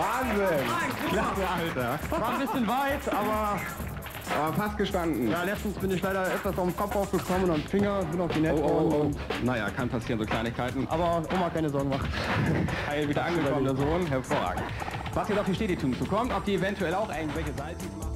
Wahnsinn! Klasse, Alter! War ein bisschen weit, aber fast gestanden. Ja, letztens bin ich leider etwas auf den Kopf aufgekommen und am Finger, bin auf die Netze. Naja, kann passieren, so Kleinigkeiten. Aber Oma, keine Sorgen machen. Heil wieder angekommen, der Sohn. Hervorragend. Was jetzt auf die Städtetouren zukommt, ob die eventuell auch irgendwelche Salz machen.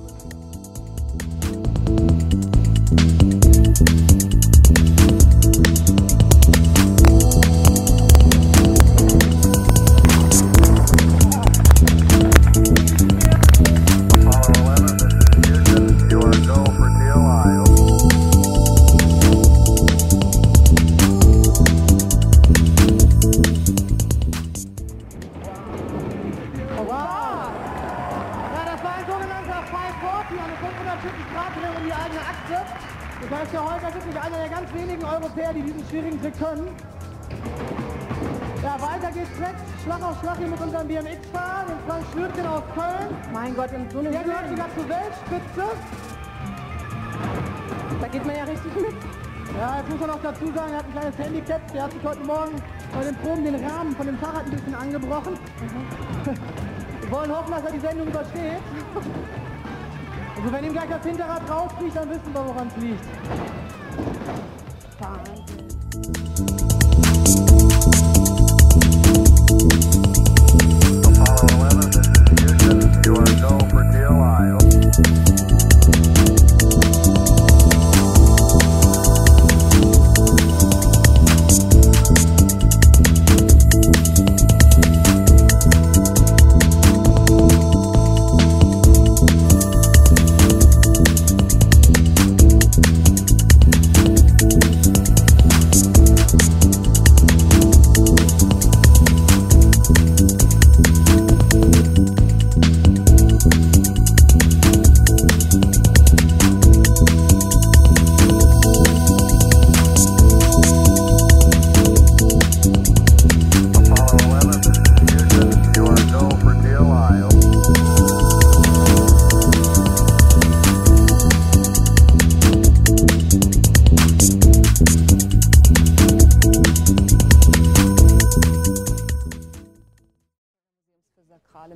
Das heißt, der Holger ist wirklich einer der ganz wenigen Europäer, die diesen schwierigen Trick können. Ja, weiter geht's direkt Schlag auf Schlag hier mit unserem BMX-Fahrer, dem Frank Schnütgen aus Köln. Mein Gott, und so eine Hürde. Der gehört sogar zur Weltspitze. Da geht man ja richtig mit. Ja, jetzt muss man noch dazu sagen, er hat ein kleines Handicap. Der hat sich heute Morgen bei den Proben den Rahmen von dem Fahrrad ein bisschen angebrochen. Wir wollen hoffen, dass er die Sendung übersteht. Also wenn ihm gleich das Hinterrad drauf fliegt, dann wissen wir, woran es liegt.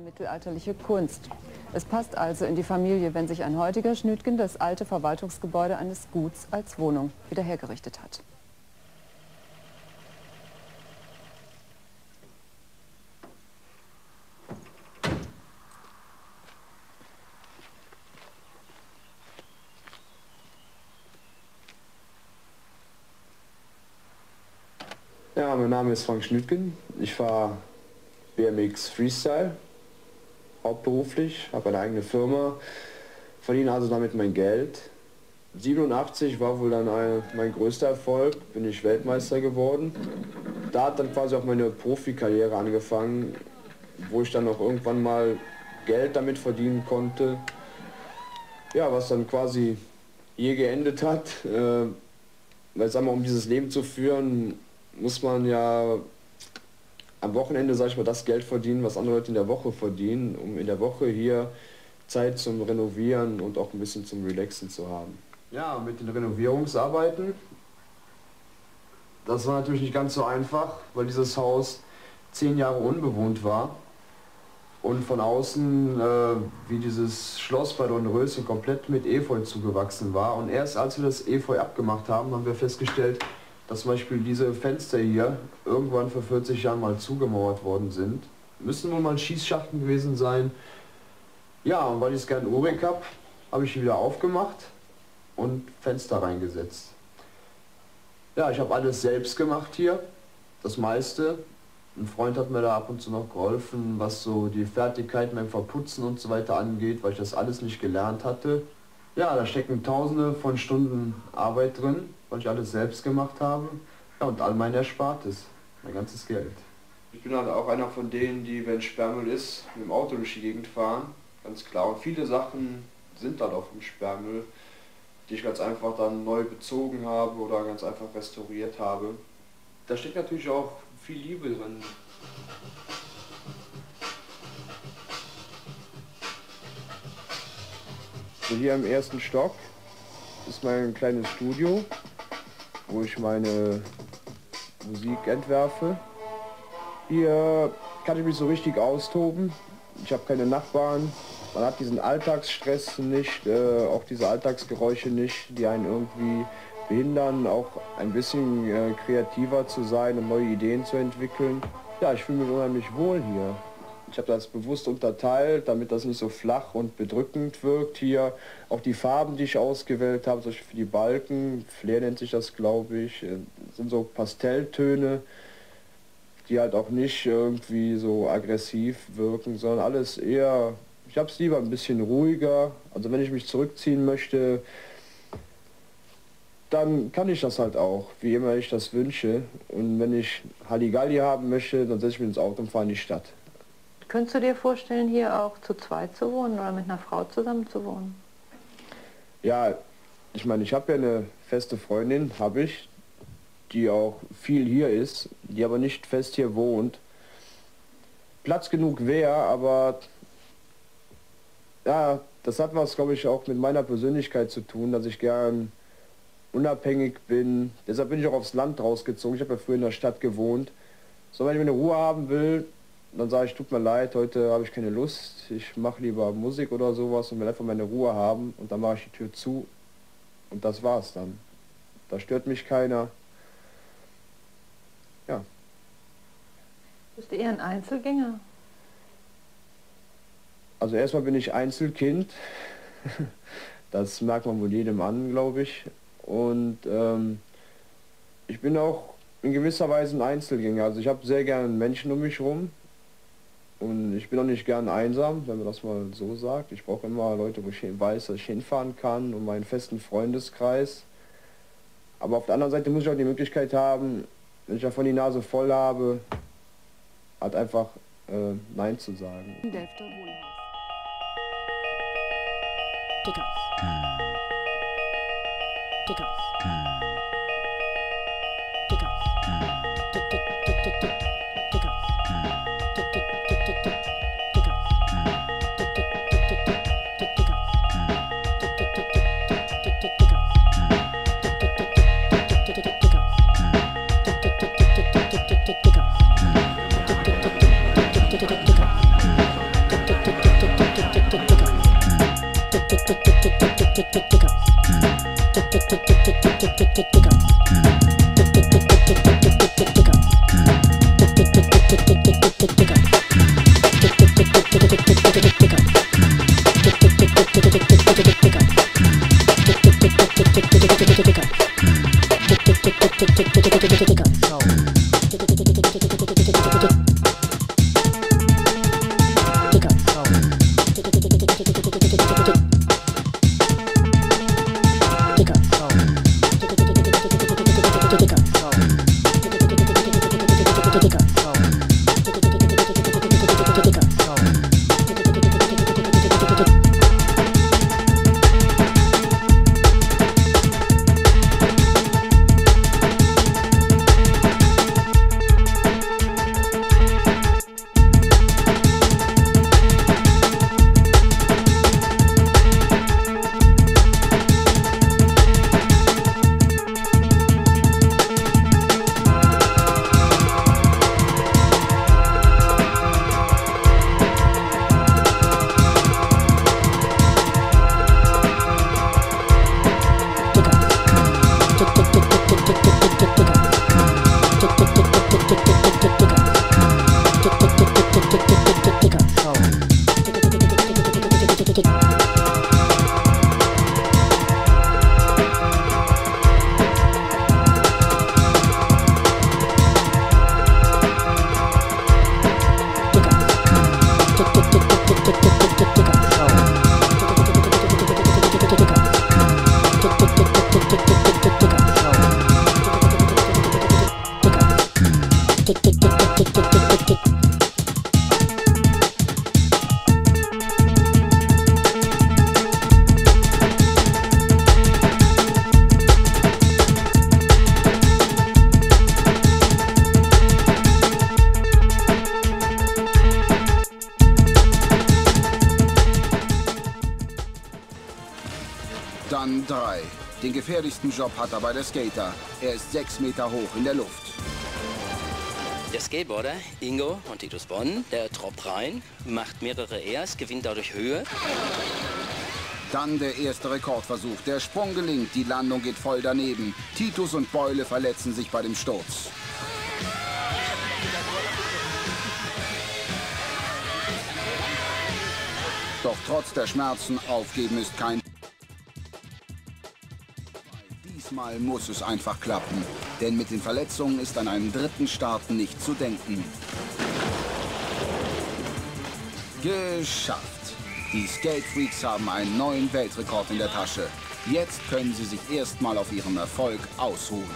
Mittelalterliche Kunst. Es passt also in die Familie, wenn sich ein heutiger Schnütgen das alte Verwaltungsgebäude eines Guts als Wohnung wiederhergerichtet hat. Ja, mein Name ist Frank Schnütgen. Ich fahre BMX Freestyle. Hauptberuflich, habe eine eigene Firma, verdiene also damit mein Geld. 87 war wohl dann mein größter Erfolg, bin ich Weltmeister geworden. Da hat dann quasi auch meine Profikarriere angefangen, wo ich dann auch irgendwann mal Geld damit verdienen konnte. Ja, was dann quasi je geendet hat. Weil, sagen wir, um dieses Leben zu führen, muss man ja am Wochenende, sage ich mal, das Geld verdienen, was andere Leute in der Woche verdienen, um in der Woche hier Zeit zum Renovieren und auch ein bisschen zum Relaxen zu haben. Ja, mit den Renovierungsarbeiten, das war natürlich nicht ganz so einfach, weil dieses Haus 10 Jahre unbewohnt war und von außen wie dieses Schloss bei Dornröschen komplett mit Efeu zugewachsen war. Und erst als wir das Efeu abgemacht haben, haben wir festgestellt, dass zum Beispiel diese Fenster hier irgendwann vor 40 Jahren mal zugemauert worden sind. Müssen wohl mal Schießschachten gewesen sein. Ja, und weil ich es gerne urig habe, habe ich die wieder aufgemacht und Fenster reingesetzt. Ja, ich habe alles selbst gemacht hier, das meiste. Ein Freund hat mir da ab und zu noch geholfen, was so die Fertigkeiten beim Verputzen und so weiter angeht, weil ich das alles nicht gelernt hatte. Ja, da stecken Tausende von Stunden Arbeit drin, weil ich alles selbst gemacht habe. Ja, und all mein Erspartes, mein ganzes Geld. Ich bin halt auch einer von denen, die, wenn Sperrmüll ist, mit dem Auto durch die Gegend fahren, ganz klar. Und viele Sachen sind dann auf dem Sperrmüll, die ich ganz einfach dann neu bezogen habe oder ganz einfach restauriert habe. Da steckt natürlich auch viel Liebe drin. Hier im ersten Stock ist mein kleines Studio, wo ich meine Musik entwerfe. Hier kann ich mich so richtig austoben. Ich habe keine Nachbarn. Man hat diesen Alltagsstress nicht, auch diese Alltagsgeräusche nicht, die einen irgendwie behindern, auch ein bisschen kreativer zu sein und neue Ideen zu entwickeln. Ja, ich fühle mich unheimlich wohl hier. Ich habe das bewusst unterteilt, damit das nicht so flach und bedrückend wirkt hier. Auch die Farben, die ich ausgewählt habe, zum Beispiel für die Balken, Flair nennt sich das, glaube ich, sind so Pastelltöne, die halt auch nicht irgendwie so aggressiv wirken, sondern alles eher, ich habe es lieber ein bisschen ruhiger. Also wenn ich mich zurückziehen möchte, dann kann ich das halt auch, wie immer ich das wünsche. Und wenn ich Halligalli haben möchte, dann setze ich mich ins Auto und fahre in die Stadt. Könntest du dir vorstellen, hier auch zu zweit zu wohnen oder mit einer Frau zusammen zu wohnen? Ja, ich meine, ich habe ja eine feste Freundin, die auch viel hier ist, die aber nicht fest hier wohnt. Platz genug wäre, aber ja, das hat was, glaube ich, auch mit meiner Persönlichkeit zu tun, dass ich gern unabhängig bin. Deshalb bin ich auch aufs Land rausgezogen. Ich habe ja früher in der Stadt gewohnt. So, wenn ich meine Ruhe haben will, dann sage ich, tut mir leid, heute habe ich keine Lust, ich mache lieber Musik oder sowas und will einfach meine Ruhe haben, und dann mache ich die Tür zu und das war's dann. Da stört mich keiner. Ja. Bist du eher ein Einzelgänger? Also erstmal bin ich Einzelkind, das merkt man wohl jedem an, glaube ich. Und ich bin auch in gewisser Weise ein Einzelgänger, also ich habe sehr gerne Menschen um mich rum. Und ich bin auch nicht gern einsam, wenn man das mal so sagt. Ich brauche immer Leute, wo ich weiß, dass ich hinfahren kann, und meinen festen Freundeskreis. Aber auf der anderen Seite muss ich auch die Möglichkeit haben, wenn ich davon die Nase voll habe, halt einfach Nein zu sagen. Dann 3. Den gefährlichsten Job hat aber der Skater. Er ist 6 Meter hoch in der Luft. Der Skateboarder Ingo und Titus Bonn, der tropft rein, macht mehrere Airs, gewinnt dadurch Höhe. Dann der erste Rekordversuch. Der Sprung gelingt, die Landung geht voll daneben. Titus und Beule verletzen sich bei dem Sturz. Doch trotz der Schmerzen aufgeben ist kein... Diesmal muss es einfach klappen. Denn mit den Verletzungen ist an einem dritten Start nicht zu denken. Geschafft! Die Skatefreaks haben einen neuen Weltrekord in der Tasche. Jetzt können sie sich erstmal auf ihren Erfolg ausruhen.